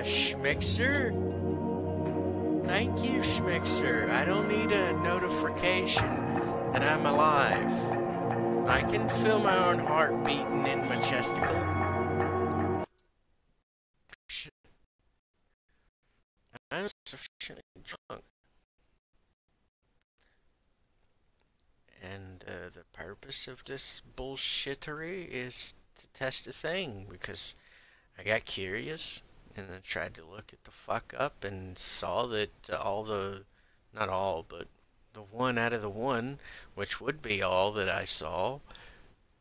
Schmixer? Thank you, Schmixer. I don't need a notification that I'm alive. I can feel my own heart beating in my chesticle. I'm sufficiently drunk. And the purpose of this bullshittery is to test a thing, because I got curious and I tried to look it the fuck up and saw that all the, not all, but the one out of the one, which would be all that I saw,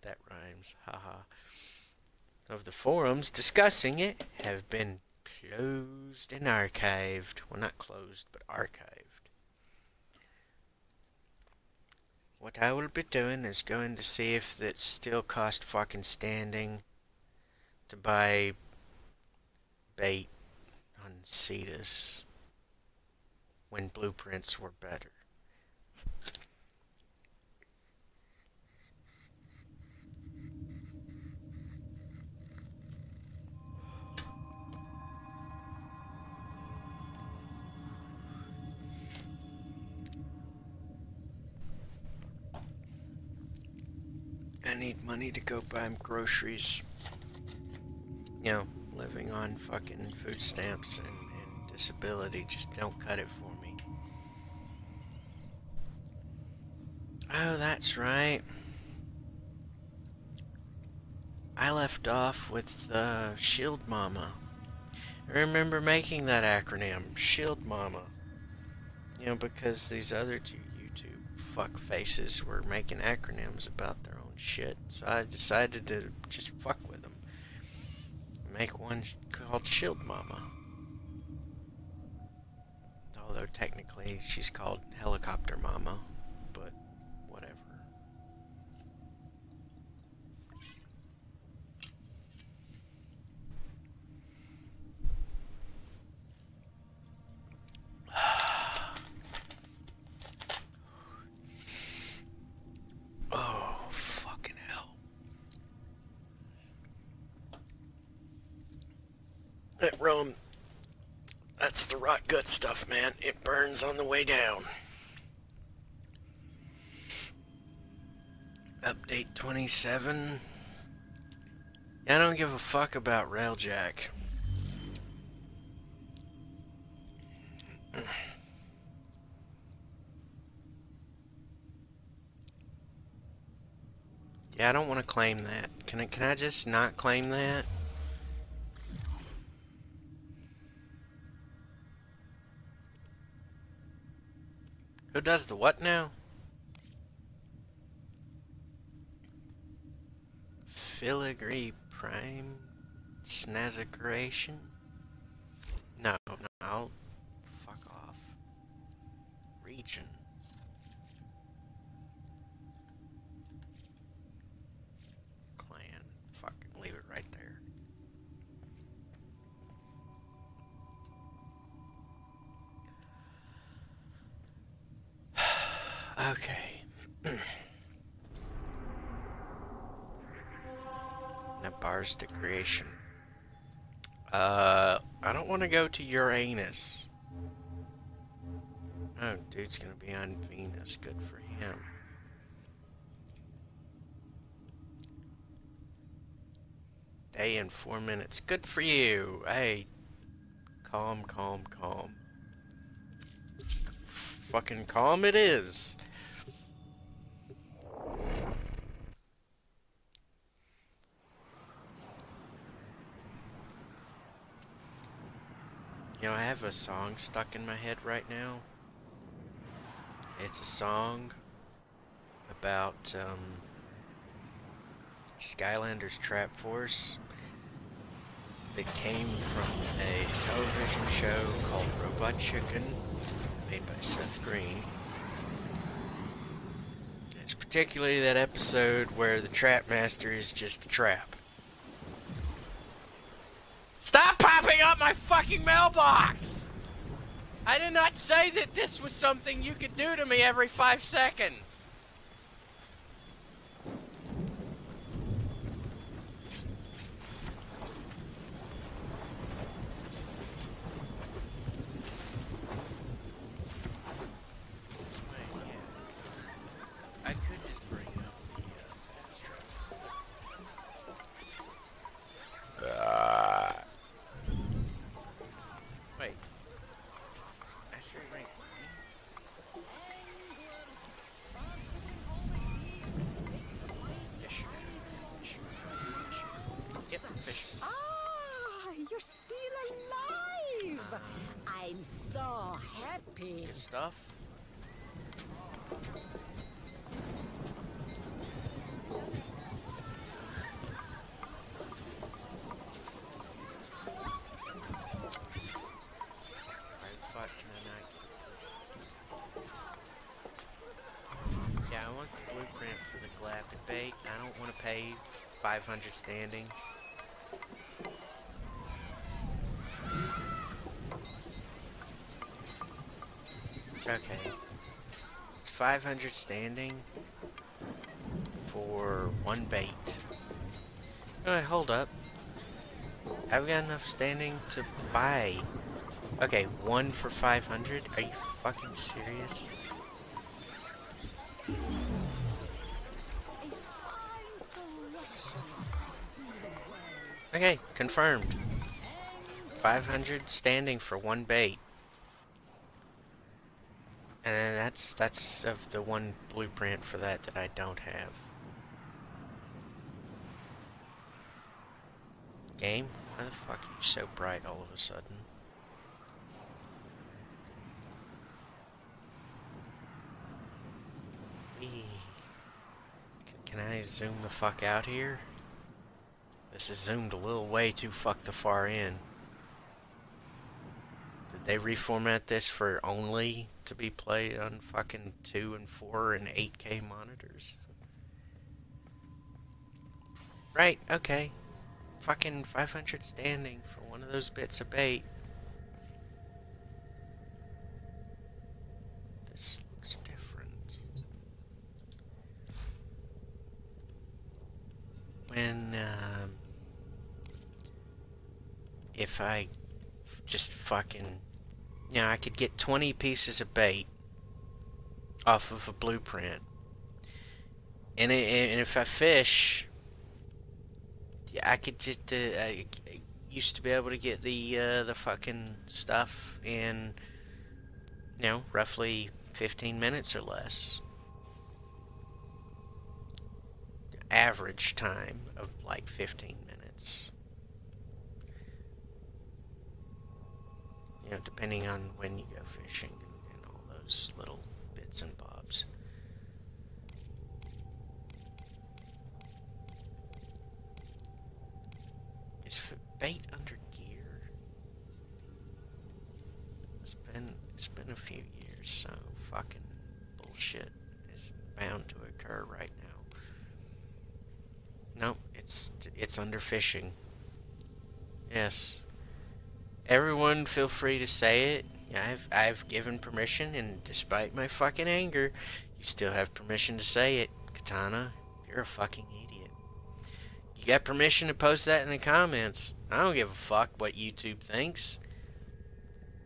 that rhymes, haha, of the forums discussing it have been closed and archived. Well, not closed, but archived. What I will be doing is going to see if that still cost fucking standing to buy bait on Cetus when blueprints were better. I need money to go buy groceries. You know, living on fucking food stamps and disability just don't cut it for me. Oh, that's right. I left off with Shield Mama. I remember making that acronym, Shield Mama. You know, because these other two YouTube fuck faces were making acronyms about their shit, so I decided to just fuck with them. Make one called Shield Mama. Although technically she's called Helicopter Mama, but whatever. That rum, that's the rot gut stuff, man. It burns on the way down. Update 27. I don't give a fuck about Railjack. Yeah, I don't want to claim that. Can I just not claim that? Who does the what now? Filigree Prime Snazicuration? No, no, fuck off. Region. Clan. Fucking leave it right there. Okay. Now bars to creation. I don't want to go to Uranus. Oh, dude's gonna be on Venus. Good for him. Day and 4 minutes. Good for you. Hey, calm, calm, calm. Fucking calm it is. You know, I have a song stuck in my head right now. It's a song about Skylander's Trap Force that came from a television show called Robot Chicken, made by Seth Green. It's particularly that episode where the Trap Master is just a trap. Stop popping up my fucking mailbox! I did not say that this was something you could do to me every 5 seconds. I'm so happy. Good stuff. Yeah, I want the blueprint for the Galactic Bay. I don't want to pay 500 standing. Okay. It's 500 standing for one bait. Alright, hold up. Have we got enough standing to buy? Okay, one for 500? Are you fucking serious? Okay, confirmed. 500 standing for one bait. And then that's of the one blueprint for that I don't have. Game? Why the fuck are you so bright all of a sudden? Can I zoom the fuck out here? This is zoomed a little way too fuck the far in. Did they reformat this for only to be played on fucking 2 and 4 and 8K monitors? Right, okay. Fucking 500 standing for one of those bits of bait. This looks different. When, if I just fucking... Now I could get 20 pieces of bait off of a blueprint. And if I fish, I could just... I used to be able to get the fucking stuff in, you know, roughly 15 minutes or less. Average time of like 15 minutes. You know, depending on when you go fishing and all those little bits and bobs. Is bait under gear? It's been a few years, so fucking bullshit is bound to occur right now. No, it's under fishing. Yes. Everyone feel free to say it. I've given permission, and despite my fucking anger, you still have permission to say it. Katana, you're a fucking idiot. You got permission to post that in the comments. I don't give a fuck what YouTube thinks.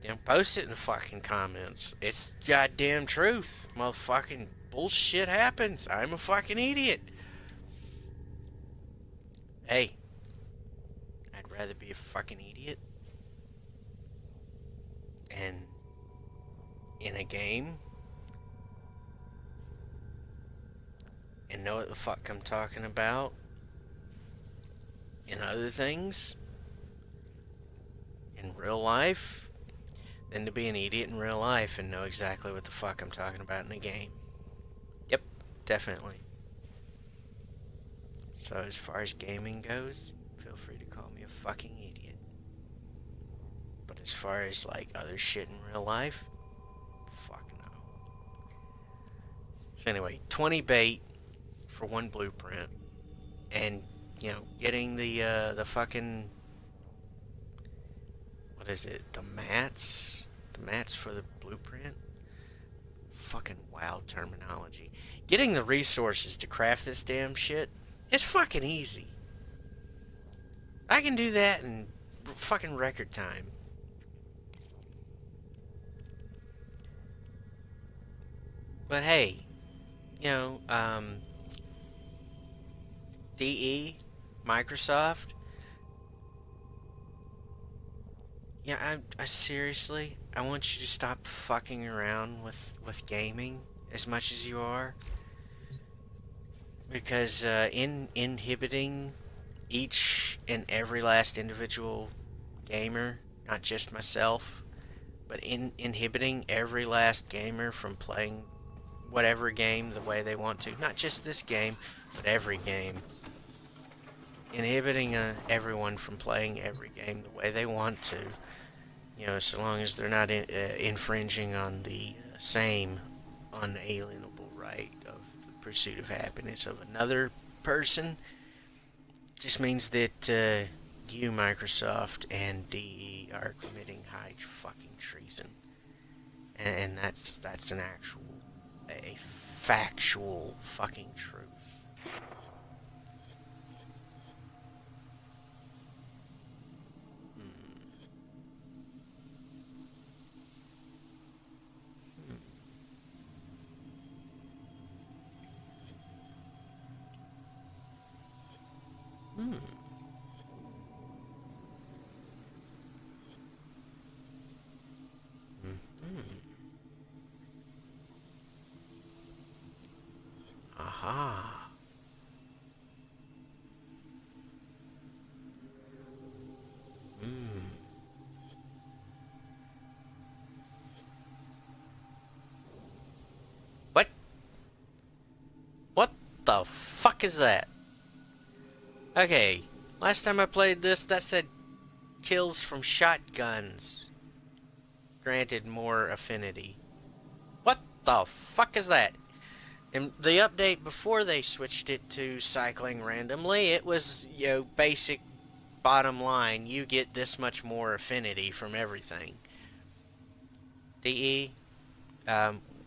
You know, post it in the fucking comments. It's goddamn truth. Motherfucking bullshit happens. I'm a fucking idiot. Hey, I'd rather be a fucking idiot and in a game and know what the fuck I'm talking about and other things in real life than to be an idiot in real life and know exactly what the fuck I'm talking about in a game. Yep, definitely. So as far as gaming goes, feel free to call me a fucking idiot. As far as like other shit in real life, fuck no. So anyway, 20 bait for one blueprint, and you know, getting the fucking, what is it? The mats for the blueprint. Fucking wild terminology. Getting the resources to craft this damn shit is fucking easy. I can do that in fucking record time. But hey, you know, DE, Microsoft. Yeah, I seriously, I want you to stop fucking around with gaming as much as you are, because in inhibiting each and every last individual gamer, not just myself, But inhibiting every last gamer from playing whatever game the way they want to, not just this game, but every game. Inhibiting everyone from playing every game the way they want to, you know, so long as they're not infringing on the same unalienable right of the pursuit of happiness of another person, just means that you, Microsoft, and DE are committing high fucking treason, and that's an actual, a factual fucking truth. Aha. What? What the fuck is that? Okay, last time I played this, that said kills from shotguns. Granted more affinity. What the fuck is that? In the update before they switched it to cycling randomly, it was, you know, basic bottom line, you get this much more affinity from everything. DE,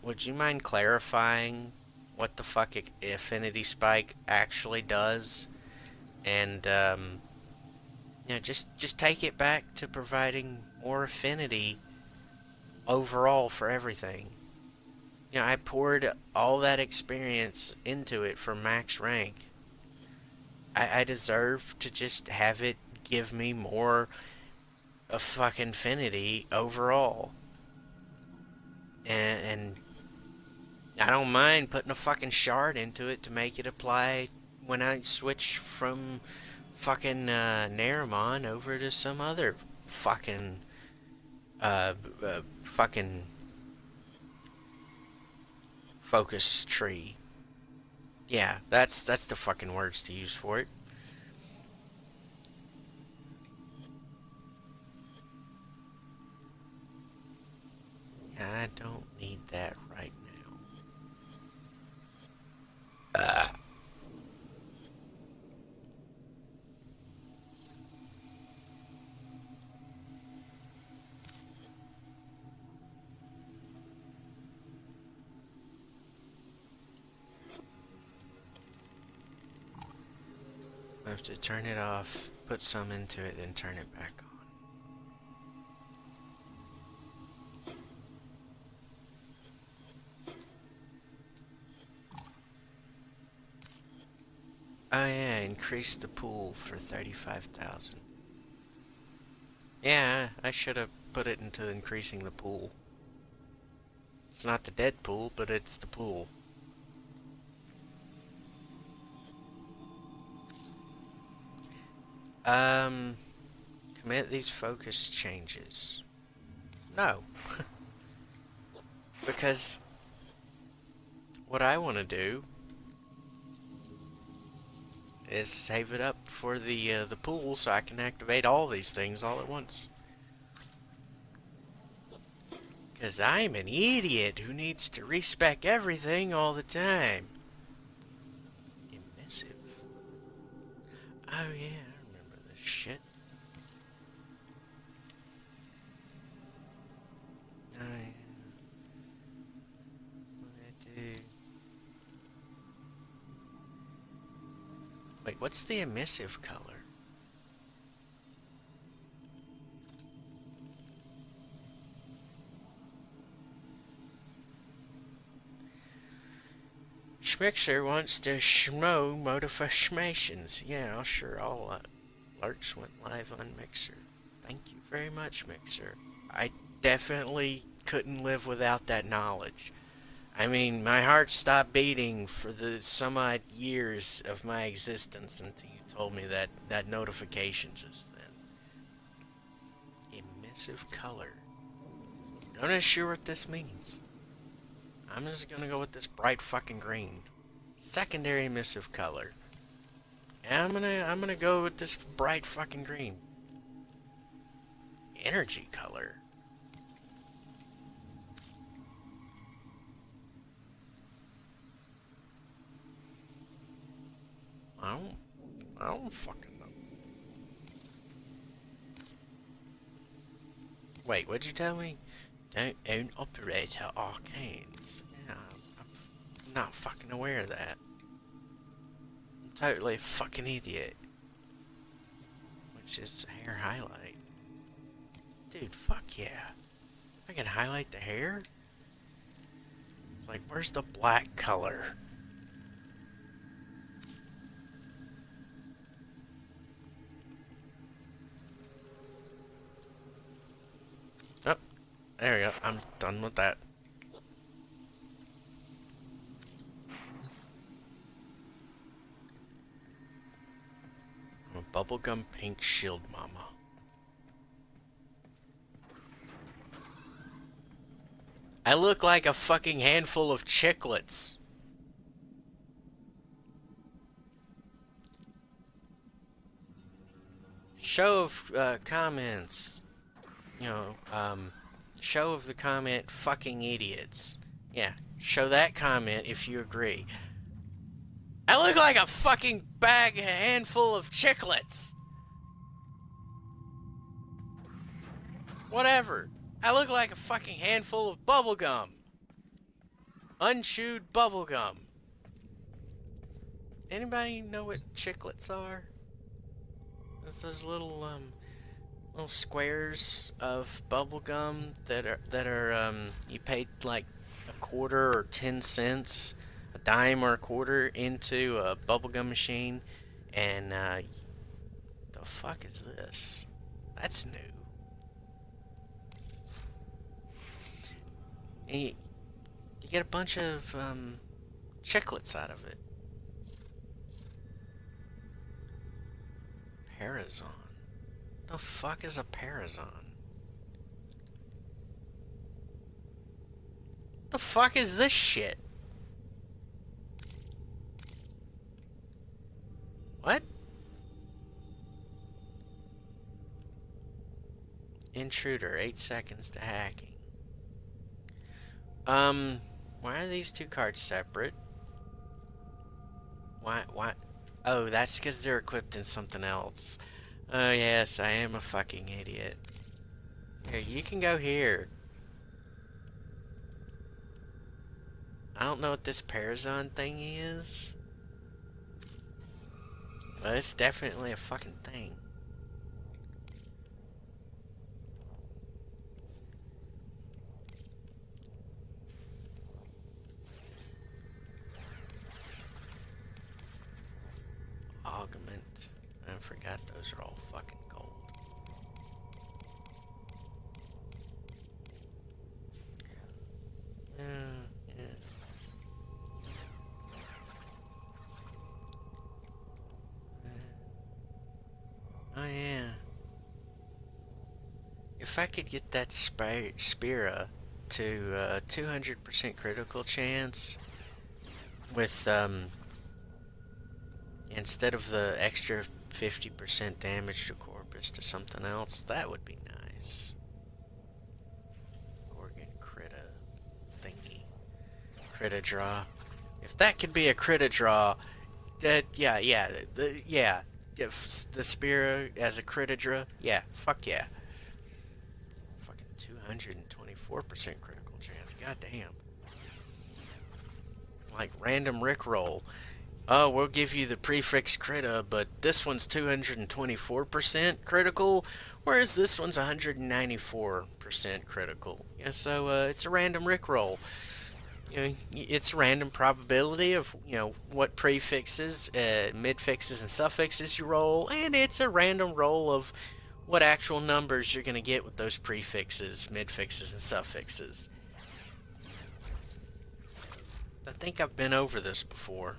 would you mind clarifying what the fuck affinity spike actually does? And, you know, just take it back to providing more affinity overall for everything. You know, I poured all that experience into it for max rank. I deserve to just have it give me more of fucking affinity overall. And I don't mind putting a fucking shard into it to make it apply when I switch from fucking Naramon over to some other fucking focus tree. Yeah, that's the fucking words to use for it. I don't need that right now. I have to turn it off, put some into it, then turn it back on. Oh yeah, increase the pool for 35,000. Yeah, I should have put it into increasing the pool. It's not the dead pool, but it's the pool. Commit these focus changes. No. Because what I want to do is save it up for the pool so I can activate all these things all at once. Because I'm an idiot who needs to respec everything all the time. Immissive. Oh yeah. Shit. I wait, what's the emissive color? Schmixer wants to schmo modifications. Yeah, I'll sure all up. Lurch went live on Mixer. Thank you very much, Mixer. I definitely couldn't live without that knowledge. I mean, my heart stopped beating for the some odd years of my existence until you told me that notification just then. Emissive color. Not as sure what this means. I'm just gonna go with this bright fucking green. Secondary emissive color. And I'm gonna go with this bright fucking green. Energy color. I don't fucking know. Wait, what'd you tell me? Don't own operator arcanes. Yeah, I'm not fucking aware of that. I'm totally a fucking idiot. Which is hair highlight. Dude, fuck yeah. I can highlight the hair? It's like, where's the black color? Oh, there we go. I'm done with that. I'm a bubblegum pink shield mama. I look like a fucking handful of chiclets. Show of comments. You know, show of the comment, fucking idiots. Yeah, show that comment if you agree. I look like a fucking bag, a handful of chiclets. Whatever. I look like a fucking handful of bubblegum. Unchewed bubblegum. Anybody know what chiclets are? It's those little squares of bubblegum that are you paid like a quarter or 10 cents, a dime or a quarter into a bubblegum machine, and the fuck is this? That's new. And you get a bunch of chiclets out of it. Parazon. The fuck is a Parazon? The fuck is this shit? What? Intruder, 8 seconds to hacking. Why are these two cards separate? Why? Oh, that's because they're equipped in something else. Oh yes, I am a fucking idiot. Here, you can go here. I don't know what this Parazon thing is. But it's definitely a fucking thing. Forgot those are all fucking gold. Yeah. Oh yeah. If I could get that Spira to 200% critical chance with instead of the extra 50% damage to Corpus to something else, that would be nice. Gorgon Critta thingy. Critta draw. If that could be a Critta draw, that, yeah. If the Spira as a Critta draw, yeah, fuck yeah. Fucking 224% critical chance, goddamn. Like random Rickroll. Oh, we'll give you the prefix Critta, but this one's 224% critical, whereas this one's 194% critical. Yeah, so it's a random Rickroll. You know, it's a random probability of, you know, what prefixes, midfixes, and suffixes you roll, and it's a random roll of what actual numbers you're going to get with those prefixes, midfixes, and suffixes. I think I've been over this before.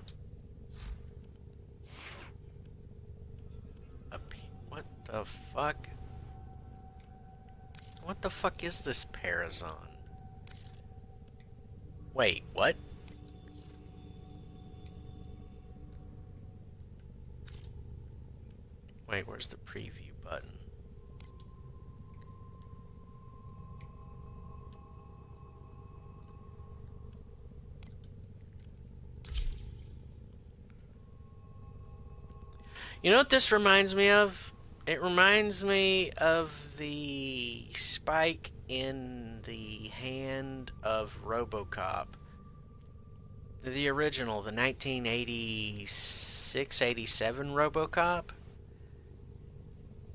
What the fuck? What the fuck is this Parazon? Wait, what? Wait, where's the preview button? You know what this reminds me of? It reminds me of the spike in the hand of RoboCop. The original, the 1986, 87 RoboCop.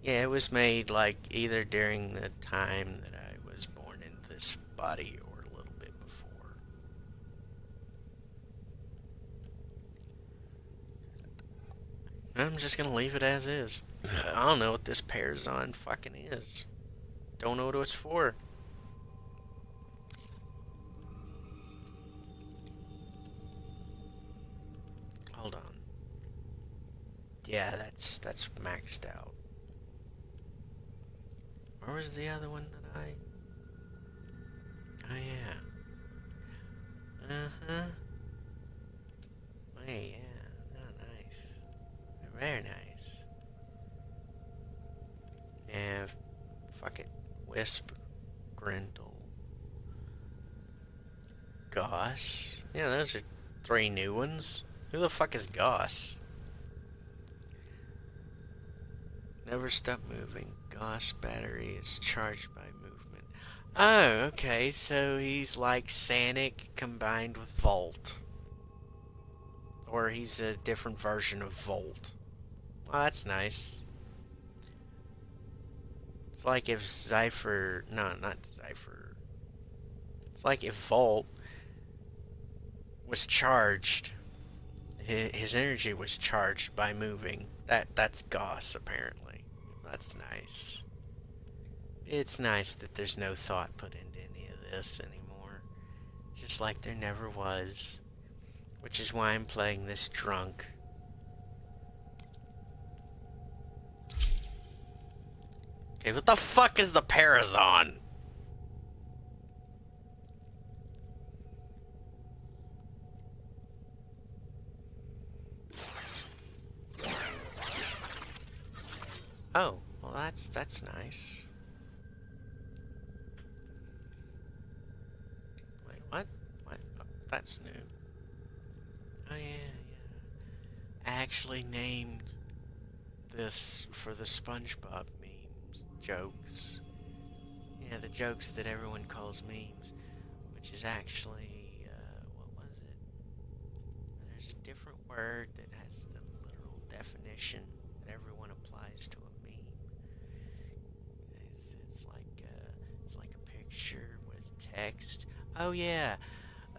Yeah, it was made like either during the time that I was born into this body or a little bit before. I'm just gonna leave it as is. I don't know what this Parazon fucking is. Don't know what it's for. Hold on. Yeah, that's maxed out. Where was the other one that I... Oh, yeah. Uh-huh. Oh, yeah. Oh, nice. Very nice. Yeah, fuck it. Wisp. Grendel. Gauss. Yeah, those are three new ones. Who the fuck is Gauss? Never stop moving. Gauss battery is charged by movement. Oh, okay, so he's like Sanic combined with Volt. Or he's a different version of Volt. Well, that's nice. It's like if Zephyr... No, not Zephyr. It's like if Volt was charged. His energy was charged by moving. That's Gauss, apparently. That's nice. It's nice that there's no thought put into any of this anymore. Just like there never was. Which is why I'm playing this drunk. Okay, what the fuck is the Parazon? Oh, well that's nice. Wait, what? What? Oh, that's new. Oh yeah, yeah. I actually named this for the SpongeBob memes, jokes. Yeah, the jokes that everyone calls memes, which is actually, what was it? There's a different word that has the literal definition that everyone applies to it. It's like a picture with text. Oh yeah,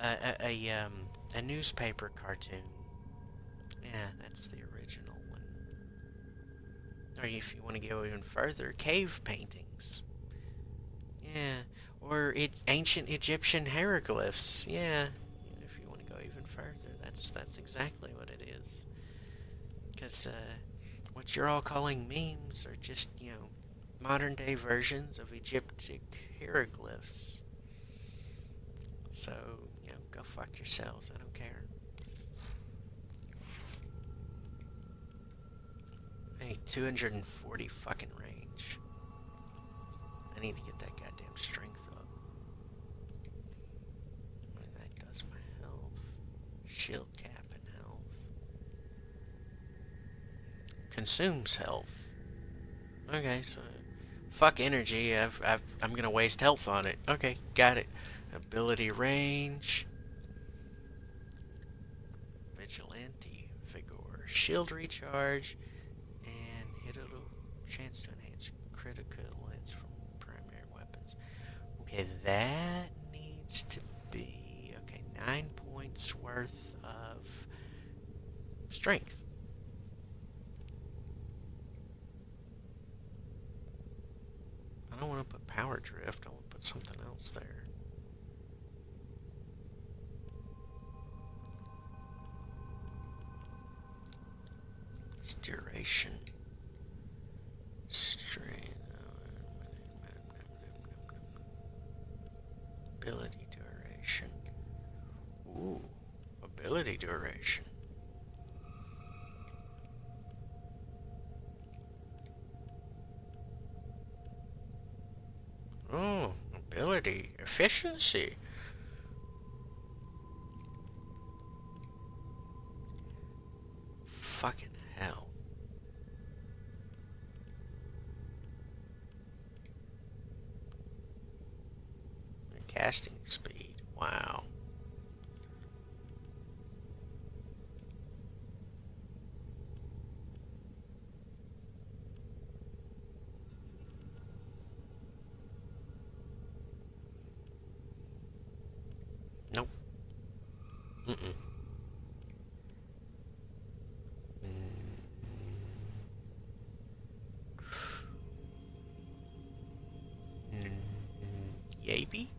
a newspaper cartoon. Yeah, that's the original one. Or if you want to go even further, cave paintings. Yeah, or ancient Egyptian hieroglyphs. Yeah, if you want to go even further, that's exactly what it is. Because what you're all calling memes are just, you know, modern-day versions of Egyptic hieroglyphs. So, you know, go fuck yourselves. I don't care. Hey, 240 fucking range. I need to get that goddamn strength up. And that does my health. Shield cap and health. Consumes health. Okay, so... Fuck energy, I'm gonna waste health on it. Okay, got it. Ability range. Vigilante Vigor. Shield recharge. And hit a little chance to enhance critical hits from primary weapons. Okay, that needs to be... Okay, 9 points worth of strength. I don't want to put Power Drift, I want to put something else there. It's duration. Strain. Ability duration. ability duration. Oh, ability efficiency. Fucking hell. And casting speed. Wow. Nope. Mm-mm. Maybe?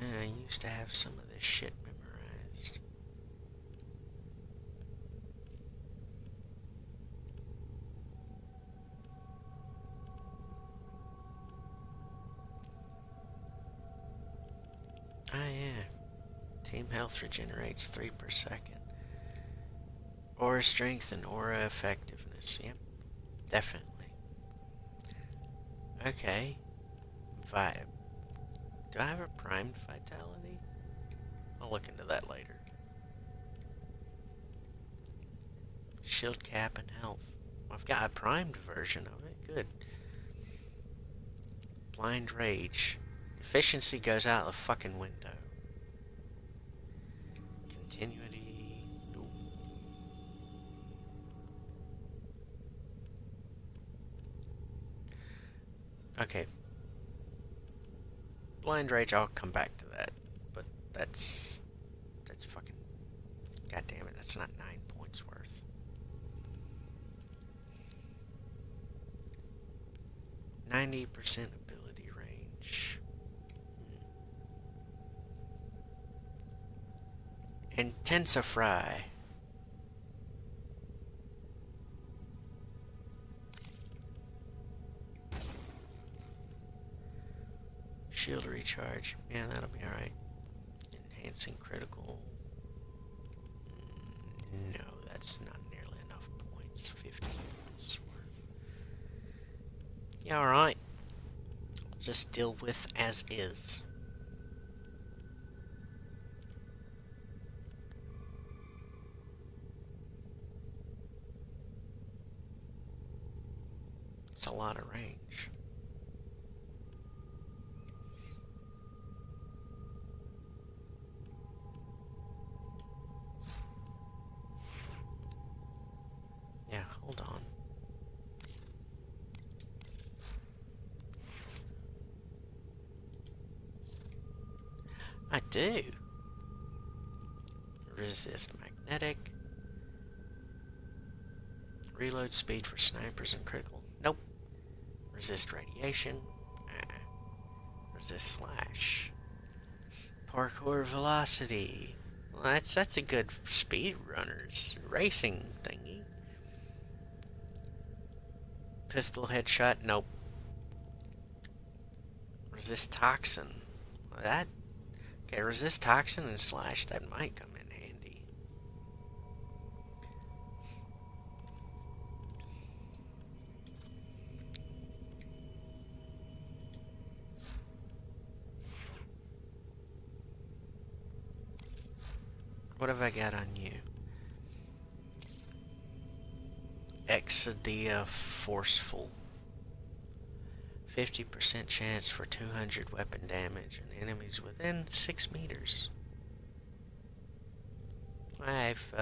I used to have some of this shit memorized. Ah, yeah. Team health regenerates 3 per second. Aura strength and aura effectiveness. Yep, definitely. Okay. Vibe. Do I have a primed vitality? I'll look into that later. Shield cap and health. I've got a primed version of it. Good. Blind rage. Efficiency goes out the fucking window. Continuity. Nope. Okay. Blind Rage, I'll come back to that. But that's fucking... God damn it, that's not 9 points worth. % ability range. Intensify. Shield recharge. Yeah, that'll be alright. Enhancing critical. No, that's not nearly enough points. 15 points worth. Yeah, alright. I'll just deal with as is. It's a lot of range. Hold on. I do. Resist magnetic. Reload speed for snipers and critical. Nope. Resist radiation. Resist slash. Parkour velocity. Well, that's a good speedrunners racing thingy. Pistol headshot, nope. Resist toxin. That, okay, resist toxin and slash, that might come in handy. What have I got on you? Exodia Forceful. 50% chance for 200 weapon damage and enemies within 6 meters. I've,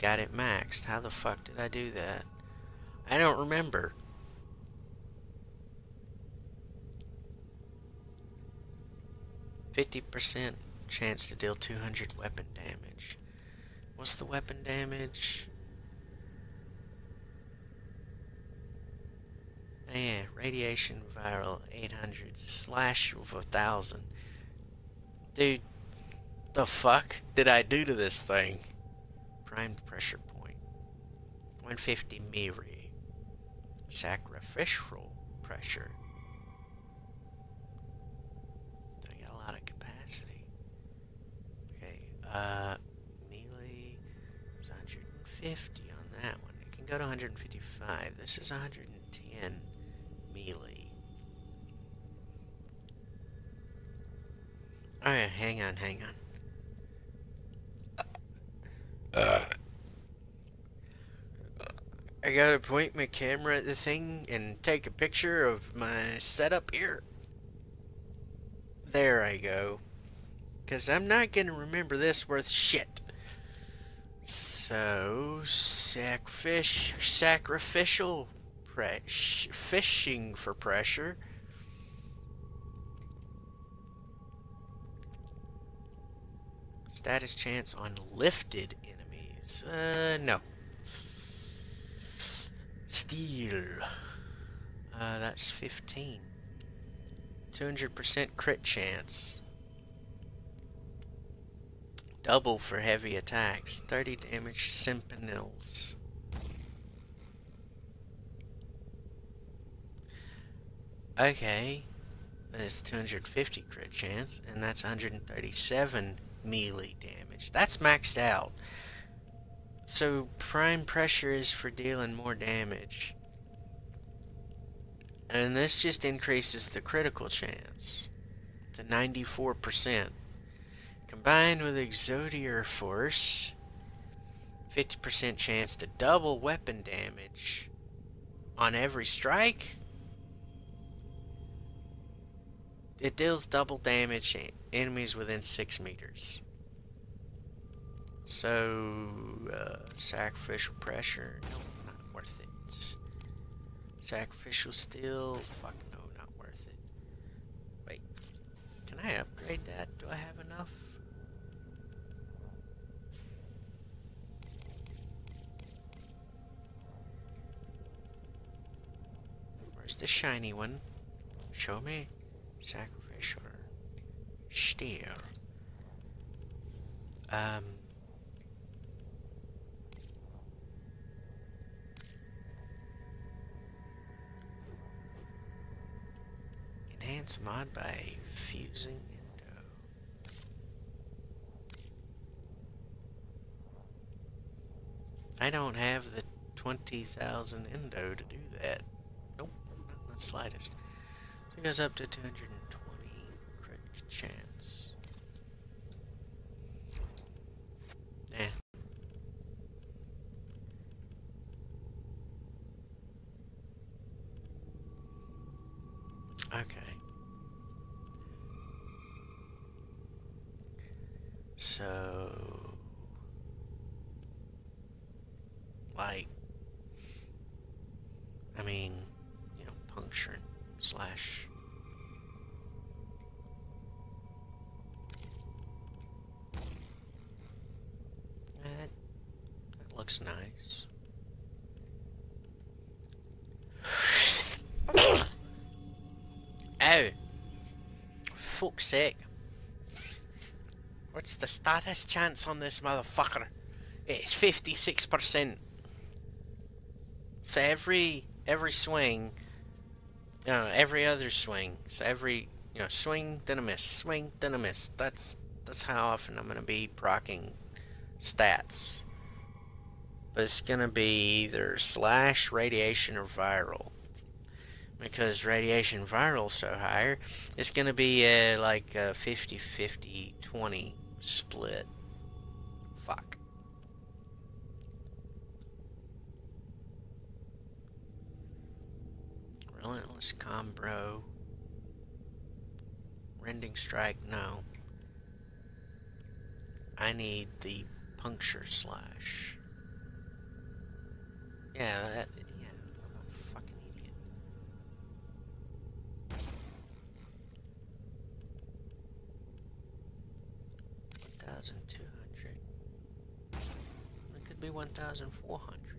got it maxed. How the fuck did I do that? I don't remember. %, chance to deal 200 weapon damage. What's the weapon damage? Oh, yeah, radiation viral 800 slash of 1,000. Dude, the fuck did I do to this thing? Primed pressure point. 150 Miri. Sacrificial Pressure. I got a lot of capacity. Okay, melee is 150 on that one. It can go to 155. This is 110 melee. Alright, hang on, hang on. I gotta point my camera at the thing and take a picture of my setup here. There I go. Because I'm not gonna remember this worth shit. So, sacrificial fishing for pressure. Status chance on lifted enemies. No. Steel. That's 15. 200% crit chance. Double for heavy attacks. 30 damage sentinels. Okay. That's 250 crit chance. And that's 137 melee damage. That's maxed out. So prime pressure is for dealing more damage. And this just increases the critical chance to 94%. Combined with Exodier Force, 50% chance to double weapon damage on every strike. It deals double damage to enemies within 6 meters. So, sacrificial pressure, no, not worth it. Sacrificial steel, fuck no, not worth it. Wait, can I upgrade that? Do I have enough? Where's the shiny one? Show me. Sacrificial steel. Enhance mod by fusing indo. I don't have the 20,000 indo to do that. Nope, not the slightest. So it goes up to 220 crit chance. Eh. Okay. So, like, I mean, you know, puncturing slash. That looks nice. Ow! Fuck's sake. What's the status chance on this motherfucker? It's 56%. So every swing, you know, every other swing. So every, you know, swing then a miss, swing then a miss. That's how often I'm gonna be proccing stats. But it's gonna be either slash, radiation, or viral. Because radiation viral's so higher, it's gonna be like a 50-50-20 split. Fuck. Relentless Combro. Rending Strike, no. I need the Puncture Slash. Yeah, that... It could be 1,400.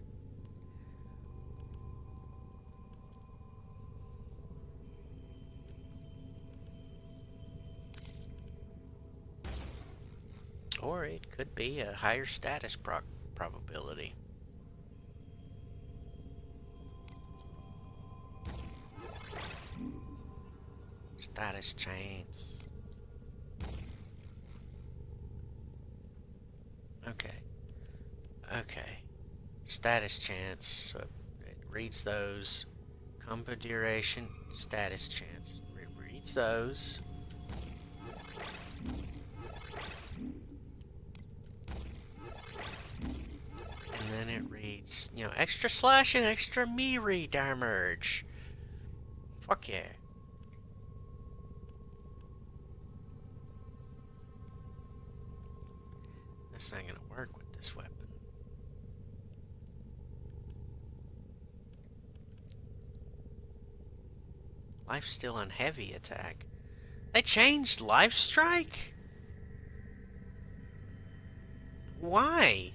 Or it could be a higher status probability. That has changed. Okay. Okay. Status chance. So it reads those. Combo duration. Status chance. It reads those. And then it reads, you know, extra slash and extra melee damage. Fuck yeah. That's not gonna work with this weapon. Life steal on heavy attack. They changed life strike? Why?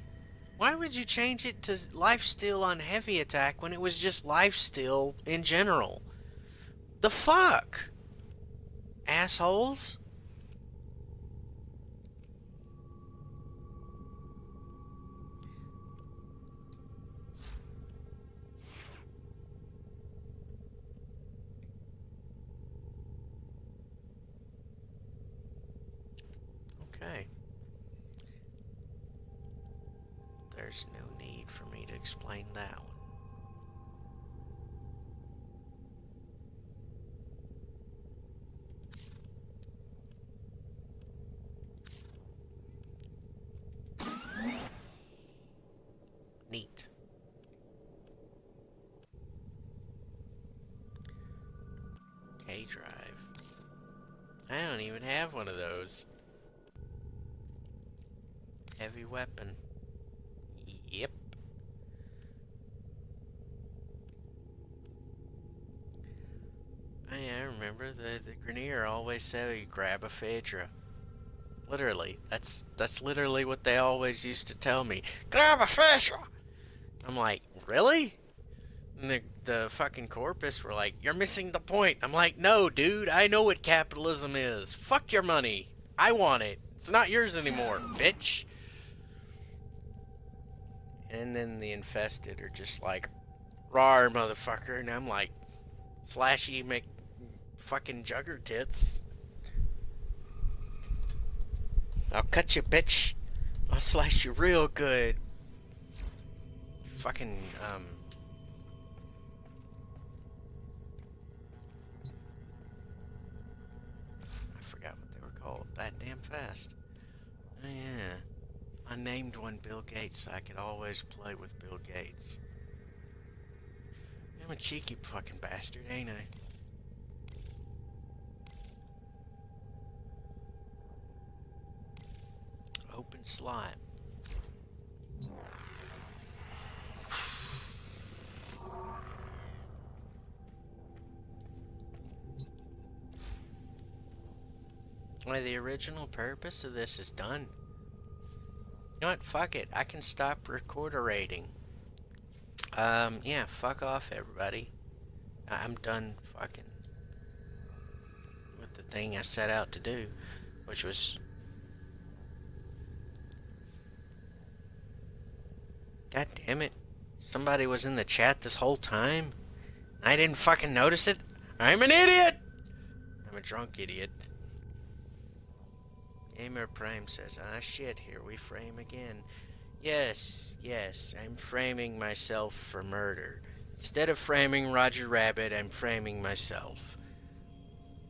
Why would you change it to life steal on heavy attack when it was just life steal in general? The fuck? Assholes? Okay. There's no need for me to explain that one. Neat. K drive. I don't even have one of those. Heavy weapon. Yep. Oh, yeah, I remember the Grenier always said you grab a Phaedra. Literally, that's literally what they always used to tell me. Grab a Phaedra. I'm like, really? And the fucking Corpus were like, you're missing the point. I'm like, no, dude, I know what capitalism is. Fuck your money. I want it. It's not yours anymore, bitch. And then the Infested are just like, rawr, motherfucker. And I'm like, slashy make fucking jugger tits. I'll cut you, bitch. I'll slash you real good. Fucking, I forgot what they were called. That damn fast. Oh, yeah. I named one Bill Gates so I could always play with Bill Gates. I'm a cheeky fucking bastard, ain't I? Open slot. Well, the original purpose of this is done. You know what? Fuck it. I can stop recorderating. Yeah, fuck off, everybody. I'm done fucking with the thing I set out to do, which was... God damn it. Somebody was in the chat this whole time. I didn't fucking notice it. I'm an idiot! I'm a drunk idiot. Gamer Prime says, ah shit, here we frame again. Yes, yes, I'm framing myself for murder. Instead of framing Roger Rabbit, I'm framing myself.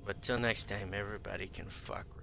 But till next time, everybody can fuck